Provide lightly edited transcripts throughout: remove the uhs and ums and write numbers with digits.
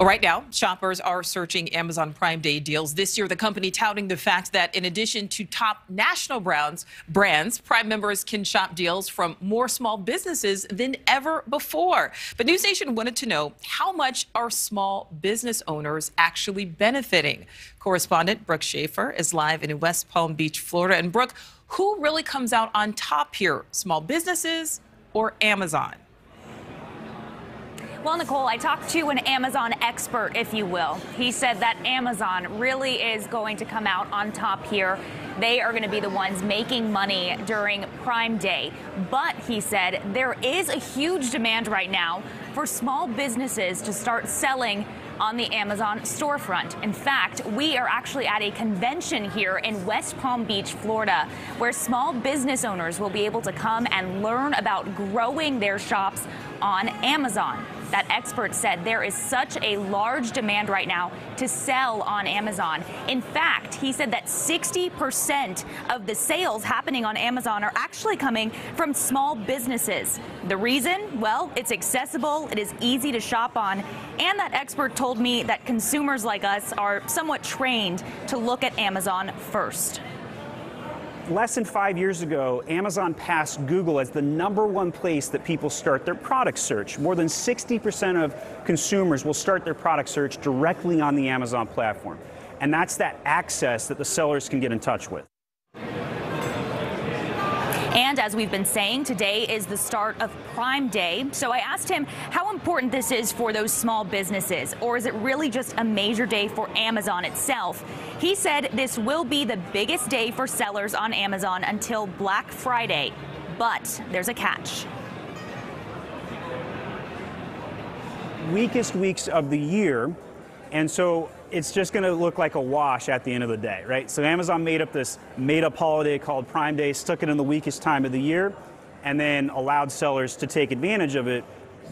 Well, right now, shoppers are searching Amazon Prime Day deals. This year, the company touting the fact that in addition to top national brands, Prime members can shop deals from more small businesses than ever before. But NewsNation wanted to know, how much are small business owners actually benefiting? Correspondent Brooke Shafer is live in West Palm Beach, Florida. And Brooke, who really comes out on top here, small businesses or Amazon? Well, Nicole, I talked to an Amazon expert, if you will. He said that Amazon really is going to come out on top here. They are going to be the ones making money during Prime Day. But, he said, there is a huge demand right now for small businesses to start selling on the Amazon storefront. In fact, we are actually at a convention here in West Palm Beach, Florida, where small business owners will be able to come and learn about growing their shops on Amazon. That expert said there is such a large demand right now to sell on Amazon. In fact, he said that 60% of the sales happening on Amazon are actually coming from small businesses. The reason? Well, it's accessible, it is easy to shop on, and that expert told me that consumers like us are somewhat trained to look at Amazon first. Less than 5 years ago, Amazon passed Google as the #1 place that people start their product search. More than 60% of consumers will start their product search directly on the Amazon platform. And that's that access that the sellers can get in touch with. And as we've been saying, today is the start of Prime Day. So I asked him how important this is for those small businesses, or is it really just a major day for Amazon itself? He said this will be the biggest day for sellers on Amazon until Black Friday, but there's a catch. Weakest weeks of the year, and so it's just going to look like a wash at the end of the day, right? So Amazon made up this made-up holiday called Prime Day, stuck it in the weakest time of the year, and then allowed sellers to take advantage of it,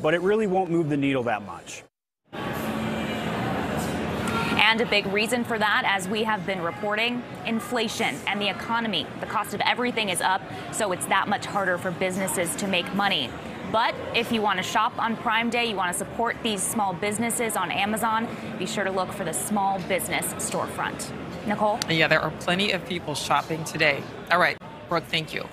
but it really won't move the needle that much. And a big reason for that, as we have been reporting, inflation and the economy. The cost of everything is up, so it's that much harder for businesses to make money. But if you want to shop on Prime Day, you want to support these small businesses on Amazon, be sure to look for the small business storefront. Nicole? Yeah, there are plenty of people shopping today. All right, Brooke, thank you.